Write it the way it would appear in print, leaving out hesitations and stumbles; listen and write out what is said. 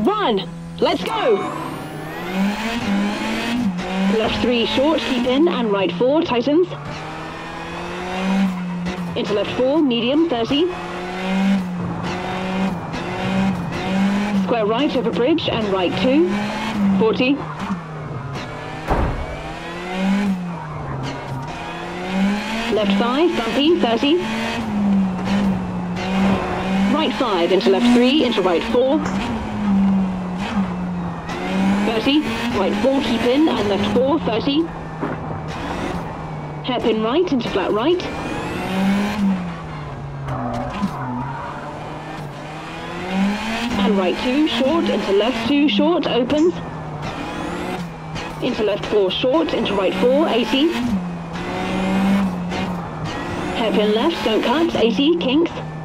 Run! Let's go! Left 3 short, keep in, and right 4 tightens. Into left 4, medium, 30. Square right over bridge, and right 2, 40. Left 5, bumpy, 30. Right 5, into left 3, into right 4. 30, right 4, keep in, and left 4, 30. Hairpin right, into flat right. And right 2, short, into left 2, short, opens. Into left 4, short, into right 4, 80. Hairpin left, don't cut, 80, kinks.